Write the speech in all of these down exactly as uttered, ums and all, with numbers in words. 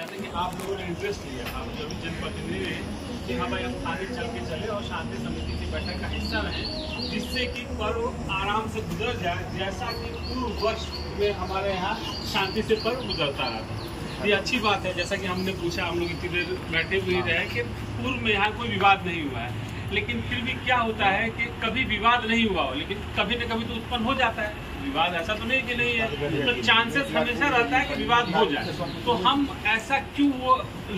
आप लोगों ने इंटरेस्ट लिया आप सभी जनप्रतिनिधि ने कि हमारे हम थाने चल के चले और शांति समिति की बैठक का हिस्सा रहें, जिससे कि पर्व आराम से गुजर जाए, जैसा कि पूर्व वर्ष में हमारे यहाँ शांति से पर्व गुजरता रहा था। ये अच्छी बात है, जैसा कि हमने पूछा, हम लोग इतनी देर बैठे हुए रहे कि पूर्व में यहाँ कोई विवाद नहीं हुआ है, लेकिन फिर भी क्या होता है कि कभी विवाद नहीं हुआ हो, लेकिन कभी न कभी तो उत्पन्न हो जाता है विवाद। ऐसा तो नहीं कि नहीं है, तो चांसेस हमेशा रहता है कि विवाद हो जाए। तो हम ऐसा क्यों वो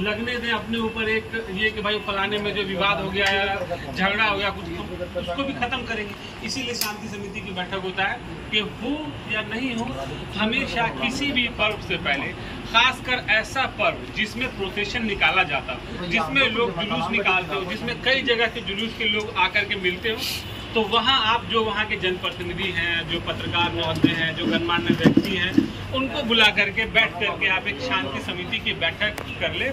लगने दें अपने ऊपर एक ये कि भाई फलाने में जो विवाद हो गया या झगड़ा हो गया कुछ, तो उसको भी खत्म करेंगे। इसीलिए शांति समिति की बैठक होता है कि हो या नहीं हो, हमेशा किसी भी पर्व से पहले, खासकर ऐसा पर्व जिसमें प्रोसेशन निकाला जाता हो, जिसमें लोग जुलूस निकालते हो, जिसमें कई जगह से जुलूस के लोग आकर के मिलते हो, तो वहाँ आप जो वहाँ के जनप्रतिनिधि हैं, जो पत्रकार महोदय हैं, जो गणमान्य व्यक्ति हैं, उनको बुला करके बैठ करके आप एक शांति समिति की बैठक कर ले,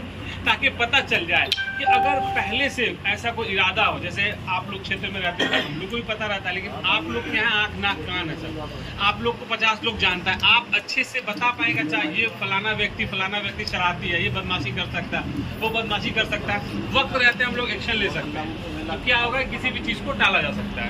ताकि पता चल जाए कि अगर पहले से ऐसा कोई इरादा हो। जैसे आप लोग क्षेत्र में रहते हैं, हम लोग को भी पता रहता है, लेकिन आप लोग के यहाँ आँख नाक कान है सब, आप लोग को पचास लोग जानता है, आप अच्छे से बता पाएंगे, चाहे ये फलाना व्यक्ति फलाना व्यक्ति शरारती है, ये बदमाशी कर सकता है, वो बदमाशी कर सकता है, वक्त रहते हम लोग एक्शन ले सकते हैं। तो क्या होगा, किसी भी चीज़ को टाला जा सकता है।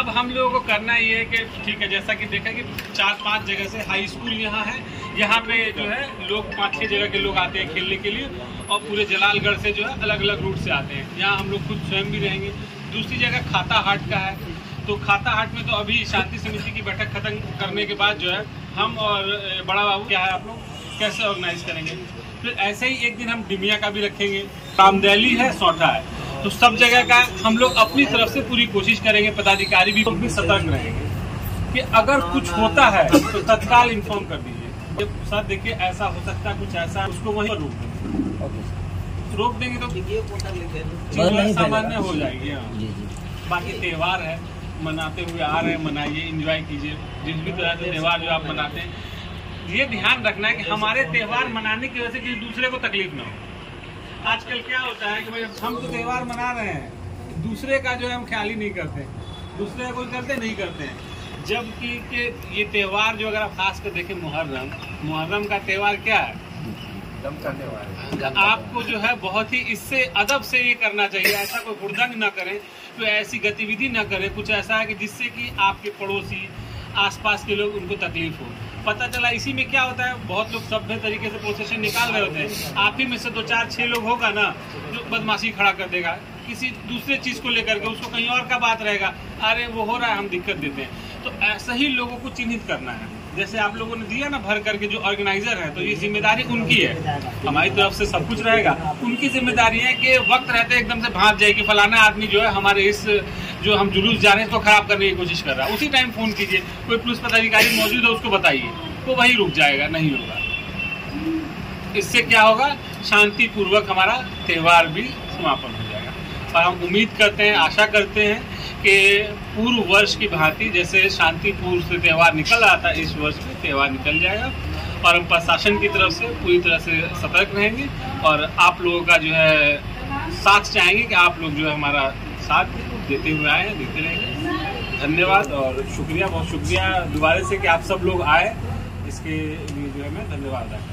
अब हम लोगों को करना ये है कि ठीक है, जैसा कि देखा कि चार पांच जगह से हाई स्कूल यहाँ है, यहाँ पे जो है लोग पाँच छः जगह के लोग आते हैं खेलने के लिए, और पूरे जलालगढ़ से जो है अलग अलग रूट से आते हैं। यहाँ हम लोग खुद स्वयं भी रहेंगे। दूसरी जगह खाता हाट का है, तो खाता हाट में तो अभी शांति समिति की बैठक खत्म करने के बाद जो है हम और बड़ा बाबू क्या है आप लोग कैसे ऑर्गेनाइज करेंगे। फिर ऐसे ही एक दिन हम डिमिया का भी रखेंगे, रामदैली है, सौठा है, तो सब जगह का हम लोग अपनी तरफ से पूरी कोशिश करेंगे। पदाधिकारी भी भी सतर्क रहेंगे कि अगर कुछ होता है तो तत्काल इन्फॉर्म कर दीजिए। सर देखिए ऐसा हो सकता है, कुछ ऐसा उसको वहीं रोक देंगे, रोक देंगे तो सामान्य हो जाएगी। बाकी त्यौहार है, मनाते हुए आ रहे हैं, मनाइए, इंजॉय कीजिए, जिस भी तरह से त्यौहार जो आप मनाते हैं। ये ध्यान रखना है कि हमारे त्यौहार मनाने की वजह से किसी दूसरे को तकलीफ ना हो। आजकल क्या होता है कि भाई हम तो त्यौहार मना रहे हैं, दूसरे का जो है हम ख्याल ही नहीं करते, दूसरे का कोई करते नहीं करते हैं, जबकि के ये त्यौहार जो अगर आप खास कर देखें मुहर्रम, मुहर्रम का त्यौहार क्या है, दम का त्यौहार। आपको जो है बहुत ही इससे अदब से ये करना चाहिए, ऐसा कोई गुर्दंग ना करें, कोई ऐसी गतिविधि ना करें, कुछ ऐसा है कि जिससे कि आपके पड़ोसी आसपास के लोग उनको तकलीफ हो। पता चला इसी में क्या होता है, बहुत लोग सभ्य तरीके से प्रोसेशन निकाल रहे होते हैं, आप ही में से दो चार छः लोग होगा ना जो बदमाशी खड़ा कर देगा, किसी दूसरे चीज़ को लेकर के उसको कहीं और का बात रहेगा, अरे वो हो रहा है, हम दिक्कत देते हैं। तो ऐसा ही लोगों को चिन्हित करना है, जैसे आप लोगों ने दिया ना भर करके, जो ऑर्गेनाइजर है, तो ये जिम्मेदारी उनकी है, हमारी तरफ से सब कुछ रहेगा, उनकी जिम्मेदारी है कि वक्त रहते एकदम से भाग जाए कि फलाना आदमी जो है हमारे इस जो हम जुलूस जा रहे हैं इसको खराब करने की कोशिश कर रहा है। उसी टाइम फोन कीजिए, कोई पुलिस पदाधिकारी मौजूद है उसको बताइए, वो वहीं रुक जाएगा, नहीं होगा। इससे क्या होगा, शांतिपूर्वक हमारा त्यौहार भी समापन हो जाएगा। और हम उम्मीद करते हैं, आशा करते हैं कि पूर्व वर्ष की भांति जैसे शांतिपूर्व से त्यौहार निकल रहा था, इस वर्ष भी त्यौहार निकल जाएगा। और हम प्रशासन की तरफ से पूरी तरह से सतर्क रहेंगे और आप लोगों का जो है साथ चाहेंगे कि आप लोग जो है हमारा साथ देते हुए आए हैं, देते रहेंगे। धन्यवाद और शुक्रिया, बहुत शुक्रिया दोबारा से कि आप सब लोग आए, इसके लिए जो है मैं धन्यवाद।